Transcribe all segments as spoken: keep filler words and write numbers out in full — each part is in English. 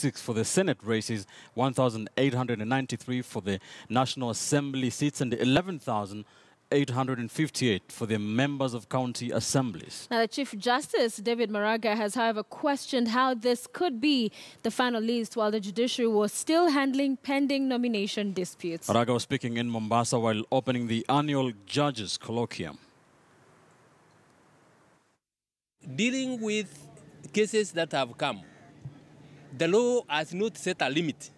six for the Senate races, one thousand eight hundred ninety-three for the National Assembly seats, and eleven thousand eight hundred fifty-eight for the members of county assemblies. Now, the Chief Justice, David Maraga, has, however, questioned how this could be the final list while the judiciary was still handling pending nomination disputes. Maraga was speaking in Mombasa while opening the annual Judges Colloquium. Dealing with cases that have come, the law has not set a limit.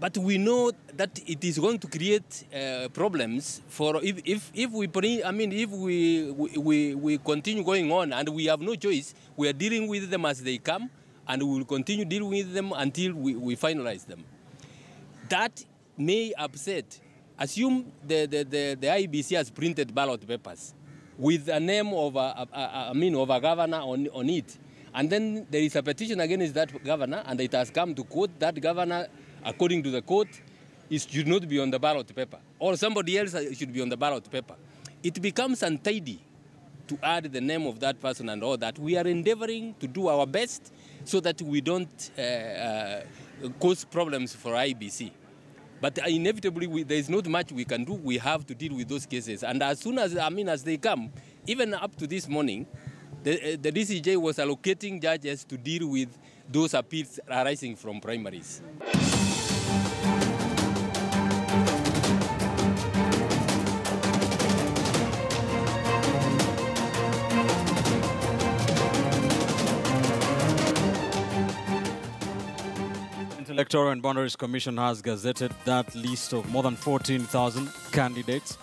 But we know that it is going to create uh, problems for if if if we bring, I mean if we, we we continue going on, and we have no choice. We are dealing with them as they come, and we will continue dealing with them until we, we finalize them. That may upset. Assume the the, the the I B C has printed ballot papers with the name of a, a, a, I mean of a governor on on it, and then there is a petition against that governor, and it has come to court. That governor, according to the court, it should not be on the ballot paper, or somebody else should be on the ballot paper. It becomes untidy to add the name of that person and all that. We are endeavoring to do our best so that we don't uh, uh, cause problems for I B C. But inevitably, we, there is not much we can do. We have to deal with those cases. And as soon as, I mean, as they come, even up to this morning, the, uh, the D C J was allocating judges to deal with those appeals arising from primaries. Electoral and Boundaries Commission has gazetted that list of more than fourteen thousand candidates